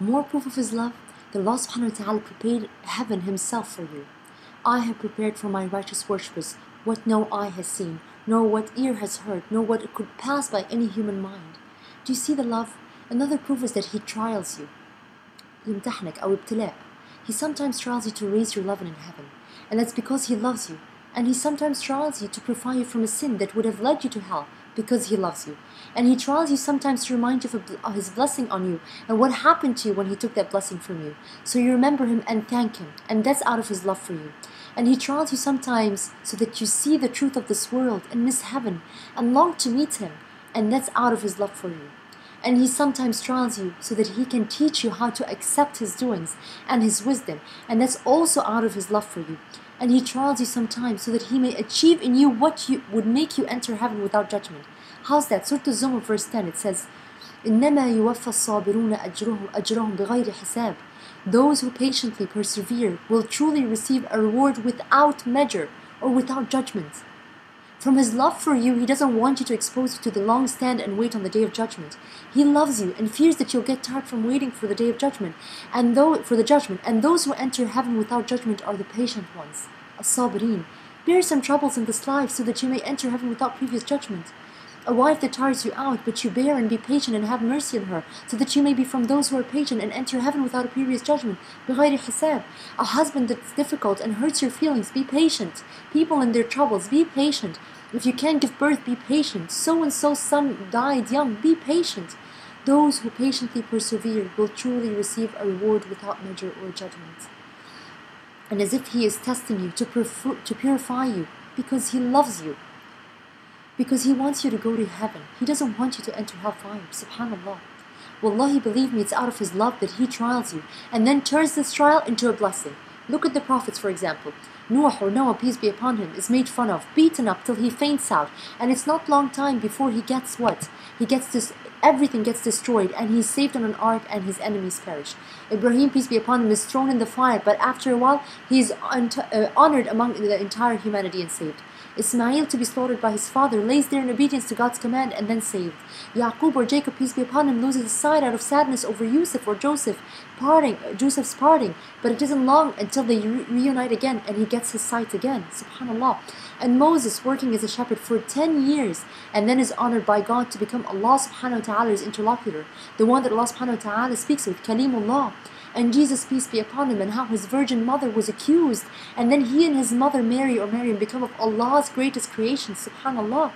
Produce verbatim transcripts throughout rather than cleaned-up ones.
More proof of His love that Allah subhanahu wa ta'ala prepared heaven Himself for you. I have prepared for my righteous worshippers what no eye has seen, nor what ear has heard, nor what could pass by any human mind. Do you see the love? Another proof is that He trials you. يمتحنك أو ابتلاء. He sometimes trials you to raise your love in heaven, and that's because He loves you. And He sometimes trials you to purify you from a sin that would have led you to hell, because He loves you. And He trials you sometimes to remind you of His blessing on you and what happened to you when He took that blessing from you. So you remember Him and thank Him, and that's out of His love for you. And He trials you sometimes so that you see the truth of this world and miss heaven and long to meet Him, and that's out of His love for you. And He sometimes trials you so that He can teach you how to accept His doings and His wisdom, and that's also out of His love for you. And He trials you sometimes so that He may achieve in you what you would make you enter heaven without judgment. How's that? Surah Az-Zumar verse ten, it says, إِنَّمَا يُوَفَّى الصَّابِرُونَ أَجْرُهُمْ أَجْرَهُمْ بِغَيْرِ حِسَابٍ. Those who patiently persevere will truly receive a reward without measure or without judgment. From His love for you, He doesn't want you to expose you to the long stand and wait on the Day of Judgment. He loves you and fears that you'll get tired from waiting for the Day of Judgment, and though for the judgment. And those who enter heaven without judgment are the patient ones. As-Sabirin. Bear some troubles in this life so that you may enter heaven without previous judgment. A wife that tires you out, but you bear and be patient and have mercy on her, so that you may be from those who are patient and enter heaven without a previous judgment. بِغَيْرِ حِسَابٍ. A husband that's difficult and hurts your feelings, be patient. People in their troubles, be patient. If you can't give birth, be patient. So-and-so's son died young, be patient. Those who patiently persevere will truly receive a reward without measure or judgment. And as if He is testing you to, to purify you, because He loves you. Because He wants you to go to heaven. He doesn't want you to enter hellfire. SubhanAllah. Wallahi, believe me, it's out of His love that He trials you and then turns this trial into a blessing. Look at the prophets, for example. Nuh, or Noah, peace be upon him, is made fun of, beaten up till he faints out. And it's not long time before he gets what? He gets this, everything gets destroyed, and he's saved on an ark, and his enemies perish. Ibrahim, peace be upon him, is thrown in the fire, but after a while, he's uh, honored among the entire humanity and saved. Isma'il, to be slaughtered by his father, lays there in obedience to God's command and then saved. Ya'qub, or Jacob, peace be upon him, loses his sight out of sadness over Yusuf or Joseph, parting, Joseph's parting, but it isn't long until they re reunite again and he gets his sight again. SubhanAllah. And Moses, working as a shepherd for ten years, and then is honored by God to become Allah subhanahu wa ta'ala's interlocutor, the one that Allah subhanahu wa ta'ala speaks with, Kalimullah. And Jesus, peace be upon him, and how his virgin mother was accused, and then he and his mother Mary or Maryam become of Allah's greatest creations, subhanAllah.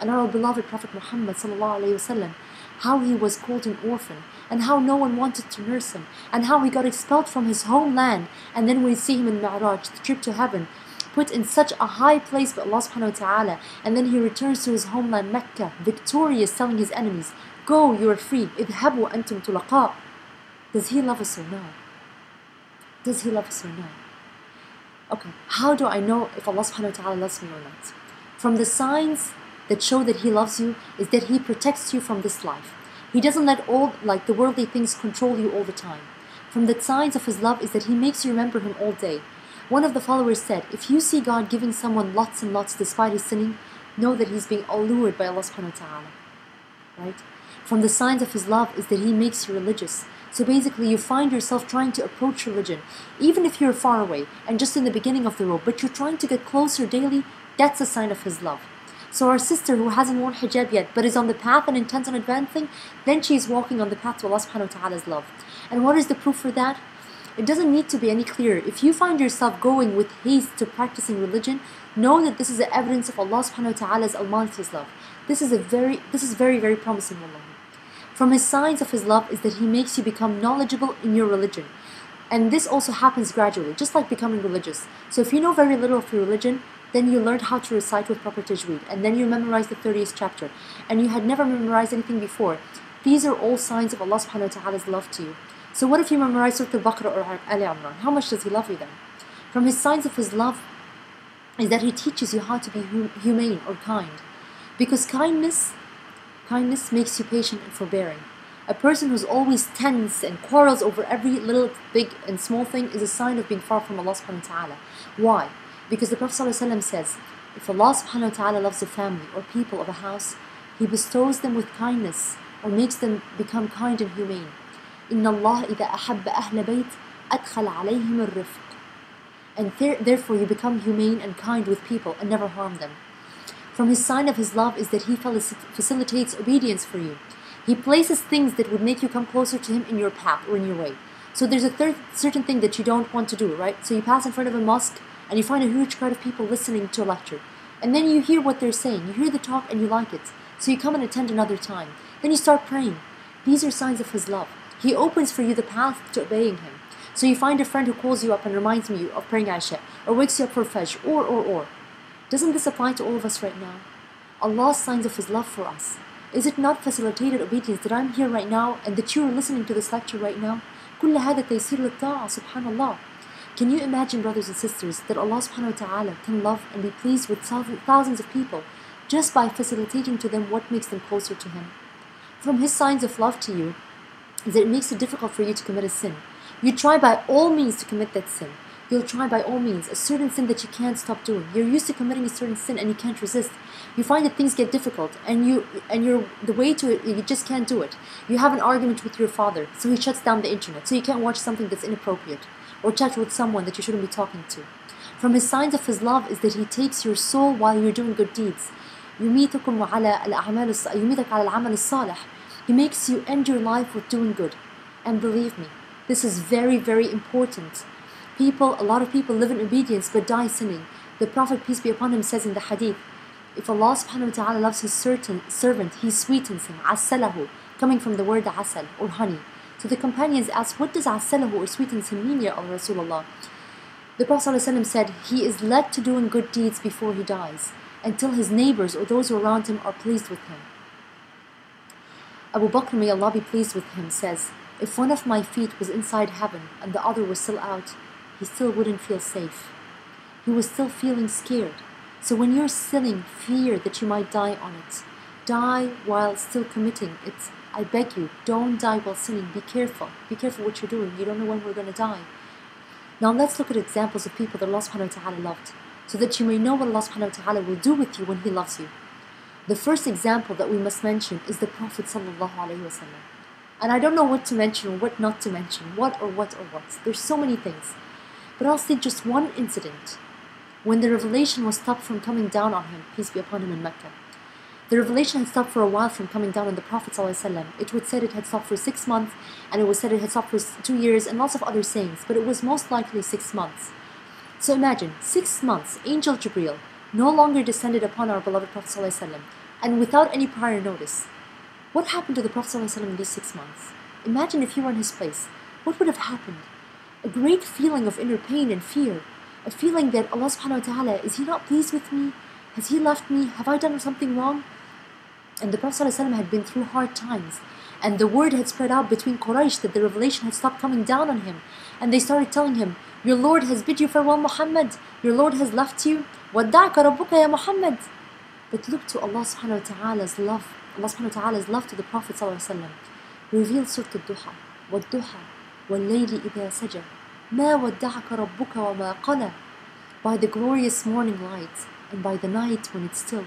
And our beloved Prophet Muhammad sallallahu alayhi wa sallam, how he was called an orphan, and how no one wanted to nurse him, and how he got expelled from his homeland, and then we see him in Mi'raj, the trip to heaven, put in such a high place by Allah subhanahu wa ta'ala, and then he returns to his homeland Mecca, victorious, telling his enemies, go, you are free, idhabu antum tulaqa. Does He love us or no? Does He love us or no? Okay, how do I know if Allah subhanahu wa ta'ala loves me or not? From the signs that show that He loves you is that He protects you from this life. He doesn't let all, like the worldly things, control you all the time. From the signs of His love is that He makes you remember Him all day. One of the followers said, if you see God giving someone lots and lots despite his sinning, know that he's being allured by Allah subhanahu wa ta'ala. Right? From the signs of His love is that He makes you religious. So basically you find yourself trying to approach religion, even if you're far away and just in the beginning of the road, but you're trying to get closer daily. That's a sign of His love. So our sister who hasn't worn hijab yet, but is on the path and intends on advancing, then she is walking on the path to Allah subhanahu wa ta'ala's love. And what is the proof for that? It doesn't need to be any clearer. If you find yourself going with haste to practicing religion, know that this is the evidence of Allah subhanahu wa ta'ala's almighty's love. This is a very, this is very, very promising, wallahi. From His signs of His love is that He makes you become knowledgeable in your religion. And this also happens gradually, just like becoming religious. So if you know very little of your religion, then you learned how to recite with proper tajweed, and then you memorized the thirtieth chapter, and you had never memorized anything before. These are all signs of Allah subhanahu wa ta'ala's love to you. So what if you memorize Surah Al-Baqarah or Ali Amran? How much does He love you then? From His signs of His love is that He teaches you how to be hum humane or kind. Because kindness... kindness makes you patient and forbearing. A person who's always tense and quarrels over every little, big and small thing is a sign of being far from Allah subhanahu wa ta'ala. Why? Because the Prophet ﷺ says, if Allah subhanahu wa ta'ala loves a family or people of a house, He bestows them with kindness or makes them become kind and humane. إِنَّ اللَّهَ إِذَا أَحَبَّ أَهْلَ بَيْتِ أَدْخَلَ عَلَيْهِمُ الرِّفْقِ. And ther therefore you become humane and kind with people and never harm them. From his sign of his love is that he facilitates obedience for you. He places things that would make you come closer to him in your path or in your way. So there's a third, certain thing that you don't want to do, right? So you pass in front of a mosque and you find a huge crowd of people listening to a lecture. And then you hear what they're saying. You hear the talk and you like it. So you come and attend another time. Then you start praying. These are signs of his love. He opens for you the path to obeying him. So you find a friend who calls you up and reminds me of praying Aisha, or wakes you up for Fajr, or, or, or. Doesn't this apply to all of us right now? Allah's signs of his love for us. Is it not facilitated obedience that I'm here right now and that you are listening to this lecture right now? كل هذا تيسير للطاعة, subhanallah. Can you imagine, brothers and sisters, that Allah subhanahu wa ta'ala can love and be pleased with thousands of people just by facilitating to them what makes them closer to him? From his signs of love to you is that it makes it difficult for you to commit a sin. You try by all means to commit that sin. You'll try by all means a certain sin that you can't stop doing. You're used to committing a certain sin and you can't resist. You find that things get difficult and you and you're the way to it, you just can't do it. You have an argument with your father, so he shuts down the internet, so you can't watch something that's inappropriate or chat with someone that you shouldn't be talking to. From his signs of his love is that he takes your soul while you're doing good deeds. يميتكم على الأعمال يميتك على العمل الصالح. He makes you end your life with doing good. And believe me, this is very, very important. People, a lot of people live in obedience but die sinning. The Prophet, peace be upon him, says in the hadith, if Allah subhanahu wa ta'ala loves his certain servant, he sweetens him, asalahu, coming from the word asal, or honey. So the companions asked, what does asalahu or sweetens him mean, Ya Rasulullah? The Prophet sallallahu alayhi wa sallam said, he is led to doing good deeds before he dies, until his neighbors or those around him are pleased with him. Abu Bakr, may Allah be pleased with him, says, if one of my feet was inside heaven and the other was still out, he still wouldn't feel safe. He was still feeling scared. So when you're sinning, fear that you might die on it. Die while still committing it. I beg you, don't die while sinning. Be careful. Be careful what you're doing. You don't know when we're going to die. Now let's look at examples of people that Allah subhanahu wa ta'ala loved, so that you may know what Allah subhanahu wa ta'ala will do with you when He loves you. The first example that we must mention is the Prophet sallallahu alaihi wasallam. And I don't know what to mention or what not to mention. What or what or what. There's so many things. But I'll say just one incident when the revelation was stopped from coming down on him, peace be upon him, in Mecca. The revelation had stopped for a while from coming down on the Prophet ﷺ. It was said it had stopped for six months, and it was said it had stopped for two years, and lots of other sayings, but it was most likely six months. So imagine, six months, Angel Jibreel no longer descended upon our beloved Prophet ﷺ, and without any prior notice. What happened to the Prophet ﷺ in these six months? Imagine if you were in his place. What would have happened? A great feeling of inner pain and fear. A feeling that Allah subhanahu wa ta'ala, is He not pleased with me? Has He left me? Have I done something wrong? And the Prophet ﷺ had been through hard times. And the word had spread out between Quraish that the revelation had stopped coming down on him. And they started telling him, your Lord has bid you farewell, Muhammad. Your Lord has left you. وَدَّعْكَ رَبُّكَ يَا Muhammad. But look to Allah subhanahu wa ta'ala's love. Allah subhanahu wa ta'ala's love to the Prophet ﷺ. Revealed Surah al-Duha. وَالْدُحَى وَاللَّيْلِ إِذَا سَجَى مَا وَدَّعَكَ رَبُّكَ وَمَا قَلَى. By the glorious morning light, and by the night when it's still,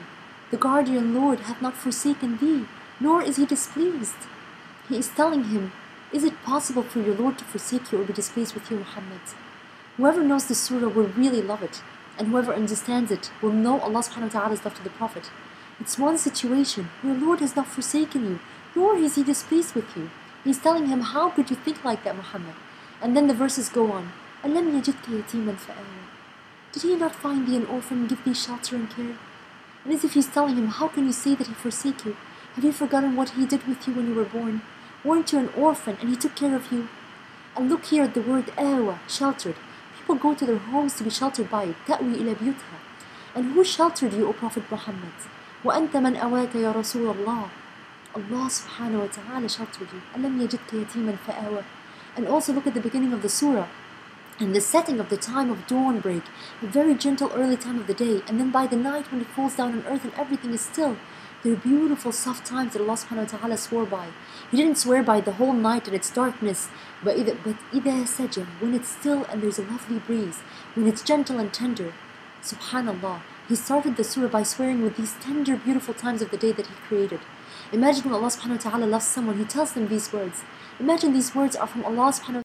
the guardian Lord hath not forsaken thee, nor is He displeased. He is telling him, is it possible for your Lord to forsake you or be displeased with you, Muhammad? Whoever knows this surah will really love it, and whoever understands it will know Allah subhanahu wa ta'ala's love to the Prophet. It's one situation, your Lord has not forsaken you, nor is He displeased with you. He's telling him, how could you think like that, Muhammad? And then the verses go on. أَلَمْ يَجِدْكَ يَتِيمًا فَآوَى. Did He not find thee an orphan and give thee shelter and care? And as if He's telling him, how can you say that He forsake you? Have you forgotten what He did with you when you were born? Weren't you an orphan and He took care of you? And look here at the word آوَى, sheltered. People go to their homes to be sheltered by it. تَأْوِي إِلَى بِيُوتِهَا. And who sheltered you, O Prophet Muhammad? وَأَنْتَ مَنْ أَوَاكَ يَا رَسُولَ اللَّهِ. Allah subhanahu wa ta'ala sheltered you. أَلَمْ يَجِدْكَ يَتِيمًا فَآوَى. And also look at the beginning of the surah and the setting of the time of dawn break, a very gentle early time of the day, and then by the night when it falls down on earth and everything is still. They're beautiful soft times that Allah subhanahu wa ta'ala swore by. He didn't swear by the whole night and its darkness, but إذا, but إذا سجى, when it's still and there's a lovely breeze, when it's gentle and tender. SubhanAllah, He started the surah by swearing with these tender beautiful times of the day that He created. Imagine when Allah subhanahu wa ta'ala loves someone, He tells them these words. Imagine these words are from Allah subhanahu wa